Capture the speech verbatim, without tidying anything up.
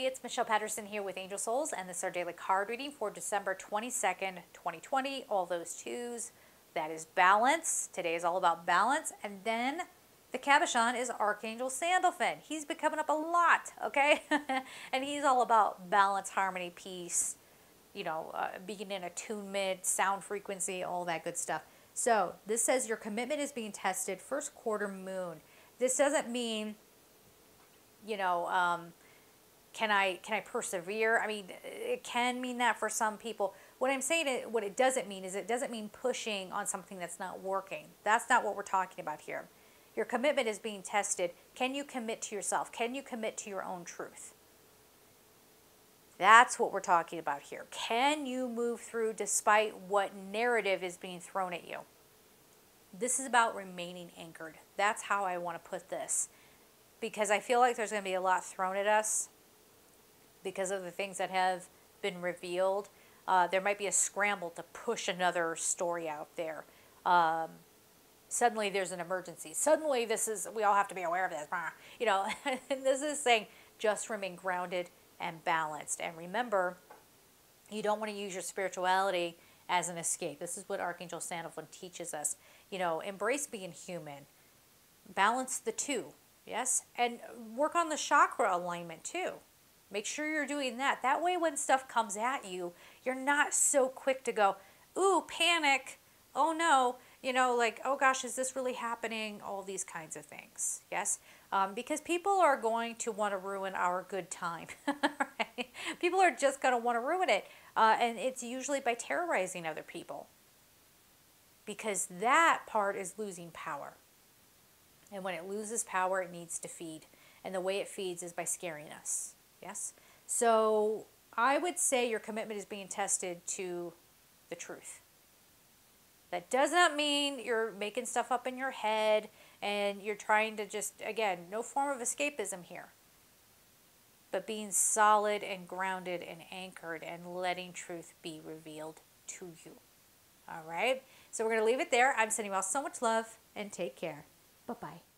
everybody, it's Michelle Patterson here with Angel Souls, and this is our daily card reading for December twenty-second, twenty twenty. All those twos, that is balance. Today is all about balance. And then the cabochon is Archangel Sandalphon. He's been coming up a lot, okay? And he's all about balance, harmony, peace, you know, uh, being in attunement, sound frequency, all that good stuff. So this says your commitment is being tested, first quarter moon. This doesn't mean, you know, um, can I, can I persevere? I mean, it can mean that for some people. What I'm saying, it, what it doesn't mean is it doesn't mean pushing on something that's not working. That's not what we're talking about here. Your commitment is being tested. Can you commit to yourself? Can you commit to your own truth? That's what we're talking about here. Can you move through despite what narrative is being thrown at you? This is about remaining anchored. That's how I want to put this, because I feel like there's going to be a lot thrown at us because of the things that have been revealed. Uh, there might be a scramble to push another story out there. Um, suddenly there's an emergency. Suddenly this is, we all have to be aware of this. You know, and this is saying just remain grounded and balanced. And remember, you don't want to use your spirituality as an escape. This is what Archangel Sandalphon teaches us. You know, embrace being human. Balance the two, yes? And work on the chakra alignment too. Make sure you're doing that. That way when stuff comes at you, you're not so quick to go, ooh, panic, oh no, you know, like, oh gosh, is this really happening? All these kinds of things, yes? Um, because people are going to want to ruin our good time, right? People are just going to want to ruin it. Uh, and it's usually by terrorizing other people, because that part is losing power. And when it loses power, it needs to feed. And the way it feeds is by scaring us, yes? So I would say your commitment is being tested to the truth. That does not mean you're making stuff up in your head and you're trying to just, again, no form of escapism here. But being solid and grounded and anchored and letting truth be revealed to you. All right? So we're going to leave it there. I'm sending you all so much love, and take care. Bye-bye.